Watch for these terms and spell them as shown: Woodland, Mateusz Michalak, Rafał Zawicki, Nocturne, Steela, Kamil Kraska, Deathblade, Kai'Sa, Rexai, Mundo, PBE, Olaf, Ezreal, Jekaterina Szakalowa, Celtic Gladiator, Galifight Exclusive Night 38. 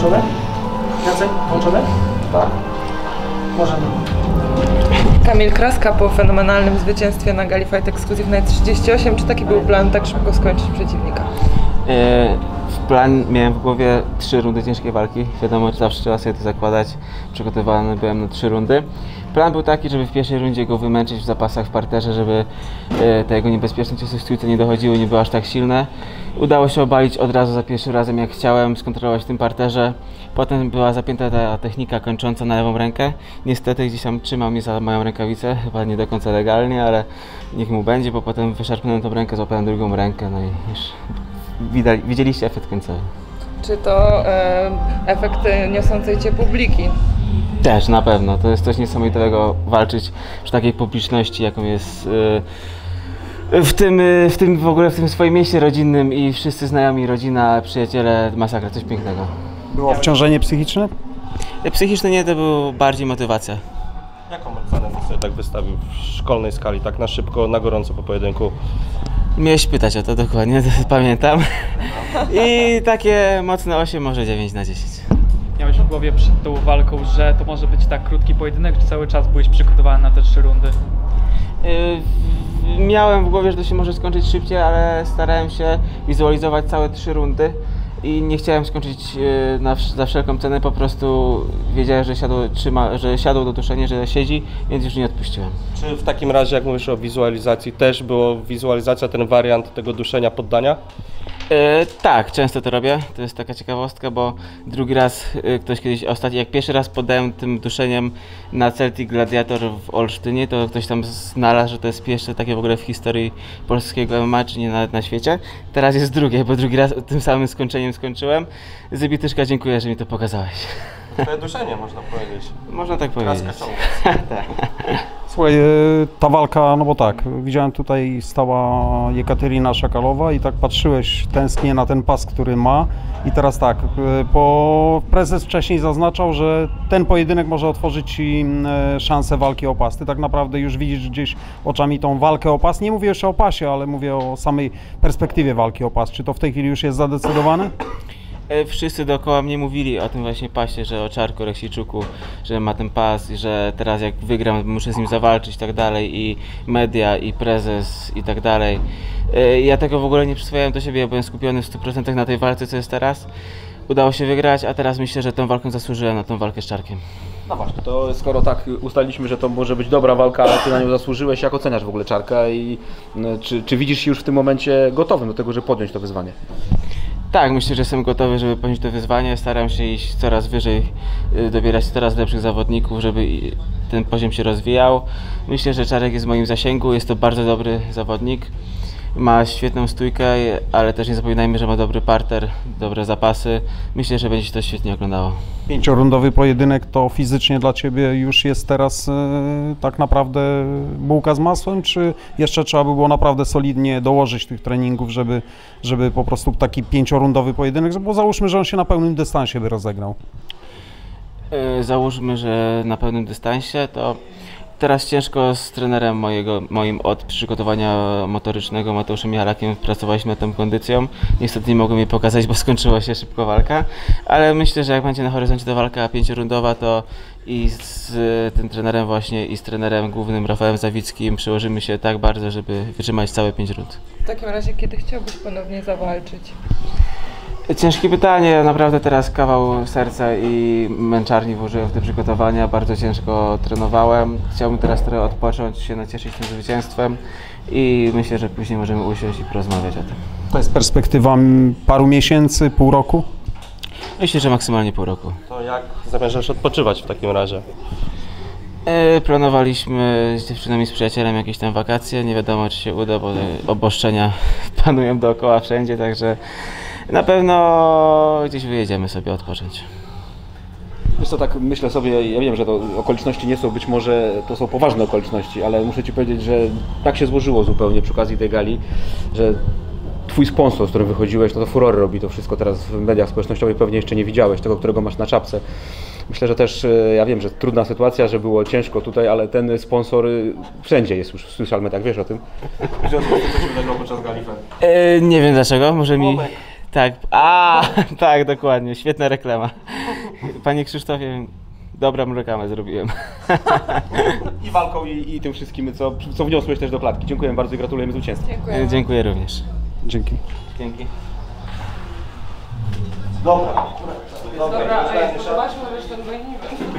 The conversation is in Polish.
Włączone? Jacek, włączone? Tak. Możemy. Kamil Kraska po fenomenalnym zwycięstwie na Galifight Exclusive Night 38. Czy taki był plan, tak szybko skończyć przeciwnika? Plan miałem w głowie 3 rundy ciężkiej walki. Wiadomo, zawsze trzeba sobie to zakładać. Przygotowany byłem na 3 rundy. Plan był taki, żeby w pierwszej rundzie go wymęczyć w zapasach w parterze, żeby te jego niebezpieczne ciosy w stójce nie dochodziły, nie były aż tak silne. Udało się obalić od razu za pierwszym razem, jak chciałem, skontrolować w tym parterze. Potem była zapięta ta technika kończąca na lewą rękę. Niestety gdzieś tam trzymał mnie za moją rękawicę, chyba nie do końca legalnie, ale niech mu będzie, bo potem wyszarpnąłem tą rękę, złapałem drugą rękę, no i już widzieliście efekt końcowy. Czy to efekt niosącej cię publiki? Też, na pewno. To jest coś niesamowitego walczyć przy takiej publiczności, jaką jest w ogóle w tym swoim mieście rodzinnym i wszyscy znajomi, rodzina, przyjaciele, masakra, coś pięknego. Było obciążenie psychiczne? Psychiczne nie, to była bardziej motywacja. Jaką ocenę byś sobie tak wystawił w szkolnej skali, tak na szybko, na gorąco po pojedynku? Miałeś pytać o to dokładnie, to pamiętam. I takie mocne 8, może 9 na 10. Miałeś w głowie przed tą walką, że to może być tak krótki pojedynek, czy cały czas byłeś przygotowany na te 3 rundy? Miałem w głowie, że to się może skończyć szybciej, ale starałem się wizualizować całe 3 rundy i nie chciałem skończyć za wszelką cenę, po prostu wiedziałem, że siadło do tuszenia, że siedzi, więc już nie odpuściłem. Czy w takim razie, jak mówisz o wizualizacji, też była wizualizacja, ten wariant tego duszenia, poddania? Tak, często to robię. To jest taka ciekawostka, bo drugi raz ktoś kiedyś, jak pierwszy raz podałem tym duszeniem na Celtic Gladiator w Olsztynie, to ktoś tam znalazł, że to jest pierwsze takie w ogóle w historii polskiego MMA, czy nie nawet na świecie. Teraz jest drugie, bo drugi raz tym samym skończeniem skończyłem. Zybityczka, dziękuję, że mi to pokazałeś. To jest duszenie, można powiedzieć. Można tak powiedzieć. Tak. Słuchaj, ta walka, no bo tak, widziałem tutaj stała Jekaterina Szakalowa i tak patrzyłeś tęsknie na ten pas, który ma i teraz tak, bo prezes wcześniej zaznaczał, że ten pojedynek może otworzyć Ci szansę walki o pas. Ty tak naprawdę już widzisz gdzieś oczami tą walkę o pas. Nie mówię jeszcze o pasie, ale mówię o samej perspektywie walki o pas. Czy to w tej chwili już jest zadecydowane? Wszyscy dookoła mnie mówili o tym właśnie pasie, że o Czarku Reksiczuku, że ma ten pas i że teraz jak wygram, muszę z nim zawalczyć i tak dalej, i media, i prezes i tak dalej. Ja tego w ogóle nie przyswajałem do siebie, ja byłem skupiony w 100% na tej walce, co jest teraz. Udało się wygrać, a teraz myślę, że tą walką zasłużyłem na tą walkę z Czarkiem. No właśnie, to skoro tak ustaliliśmy, że to może być dobra walka, ale ty na nią zasłużyłeś, jak oceniasz w ogóle Czarka i czy widzisz się już w tym momencie gotowym do tego, żeby podjąć to wyzwanie? Tak, myślę, że jestem gotowy, żeby podjąć to wyzwanie. Staram się iść coraz wyżej, dobierać coraz lepszych zawodników, żeby ten poziom się rozwijał. Myślę, że Czarek jest w moim zasięgu, jest to bardzo dobry zawodnik. Ma świetną stójkę, ale też nie zapominajmy, że ma dobry parter, dobre zapasy. Myślę, że będzie się to świetnie oglądało. 5-rundowy pojedynek to fizycznie dla Ciebie już jest teraz tak naprawdę bułka z masłem, czy jeszcze trzeba by było naprawdę solidnie dołożyć tych treningów, żeby po prostu taki 5-rundowy pojedynek, bo załóżmy, że on się na pełnym dystansie by rozegrał. Załóżmy, że na pełnym dystansie to... Teraz ciężko z trenerem moim od przygotowania motorycznego, Mateuszem Michalakiem, pracowaliśmy nad tą kondycją. Niestety nie mogłem jej pokazać, bo skończyła się szybko walka, ale myślę, że jak będzie na horyzoncie ta walka 5-rundowa, to i z tym trenerem właśnie, i z trenerem głównym Rafałem Zawickim przyłożymy się tak bardzo, żeby wytrzymać całe 5 rund. W takim razie, kiedy chciałbyś ponownie zawalczyć? Ciężkie pytanie, naprawdę teraz kawał serca i męczarni włożyłem w te przygotowania, bardzo ciężko trenowałem, chciałbym teraz trochę odpocząć, się nacieszyć tym zwycięstwem i myślę, że później możemy usiąść i porozmawiać o tym. To jest perspektywa paru miesięcy, pół roku? Myślę, że maksymalnie pół roku. To jak zamierzasz odpoczywać w takim razie? Planowaliśmy z dziewczynami, z przyjacielem jakieś tam wakacje, nie wiadomo czy się uda, bo obostrzenia panują dookoła wszędzie, także na pewno gdzieś wyjedziemy sobie odpocząć. Wiesz co, tak myślę sobie, ja wiem, że to okoliczności nie są, być może to są poważne okoliczności, ale muszę Ci powiedzieć, że tak się złożyło zupełnie przy okazji tej gali, że Twój sponsor, z którym wychodziłeś, no to furory robi to wszystko teraz w mediach społecznościowych, pewnie jeszcze nie widziałeś tego, którego masz na czapce. Myślę, że też, ja wiem, że trudna sytuacja, że było ciężko tutaj, ale ten sponsor wszędzie jest już w social mediach, wiesz o tym? Wiesz o tym, co się wydarzyło podczas Galifight? Nie wiem dlaczego, może mi... Tak, a tak, dokładnie, świetna reklama. Panie Krzysztofie, dobrą reklamę zrobiłem. I walką, i tym wszystkim, co wniosłeś też do klatki. Dziękuję bardzo i gratulujemy zwycięstwa. Dziękuję. Dziękuję również. Dzięki. Dzięki. Dobra, zobaczmy resztę.